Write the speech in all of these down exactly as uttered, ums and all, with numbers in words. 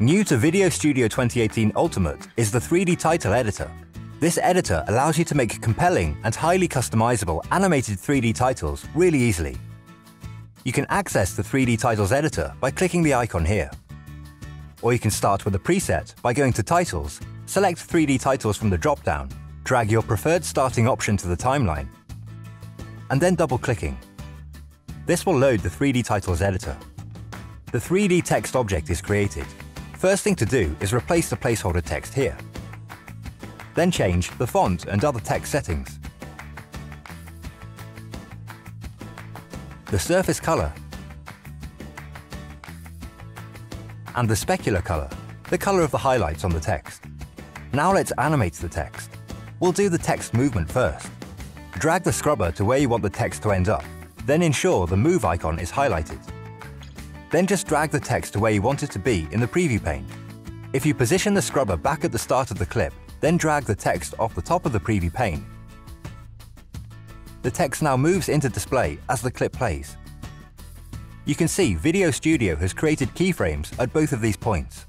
New to VideoStudio twenty eighteen Ultimate is the three D Title Editor. This editor allows you to make compelling and highly customizable animated three D titles really easily. You can access the three D Titles Editor by clicking the icon here. Or you can start with a preset by going to Titles, select three D Titles from the drop-down, drag your preferred starting option to the timeline, and then double-clicking. This will load the three D Titles Editor. The three D text object is created. First thing to do is replace the placeholder text here. Then change the font and other text settings. The surface color and the specular color, the color of the highlights on the text. Now let's animate the text. We'll do the text movement first. Drag the scrubber to where you want the text to end up, then ensure the move icon is highlighted. Then just drag the text to where you want it to be in the preview pane. If you position the scrubber back at the start of the clip, then drag the text off the top of the preview pane. The text now moves into display as the clip plays. You can see VideoStudio has created keyframes at both of these points.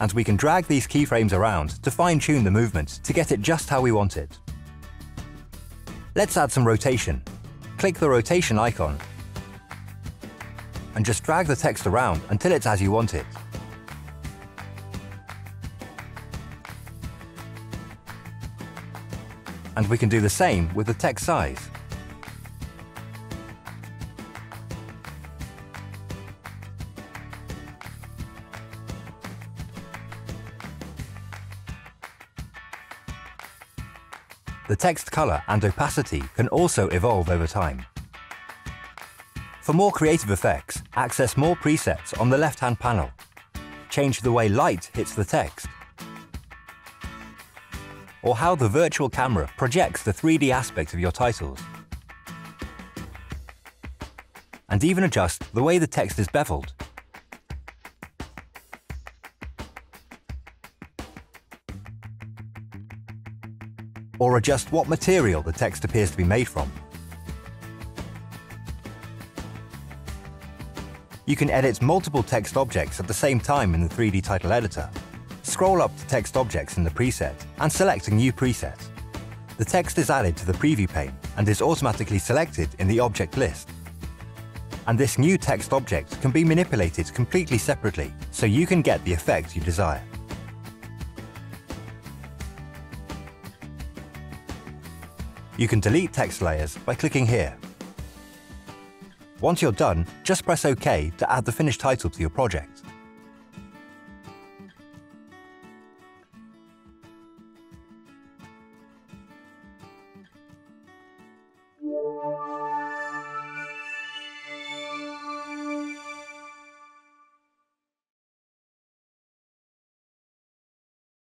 And we can drag these keyframes around to fine-tune the movement to get it just how we want it. Let's add some rotation. Click the rotation icon and just drag the text around until it's as you want it. And we can do the same with the text size. The text color and opacity can also evolve over time. For more creative effects, access more presets on the left-hand panel. Change the way light hits the text, or how the virtual camera projects the three D aspect of your titles, and even adjust the way the text is beveled. Or adjust what material the text appears to be made from. You can edit multiple text objects at the same time in the three D Title Editor. Scroll up to text objects in the preset and select a new preset. The text is added to the preview pane and is automatically selected in the object list. And this new text object can be manipulated completely separately so you can get the effect you desire. You can delete text layers by clicking here. Once you're done, just press OK to add the finished title to your project.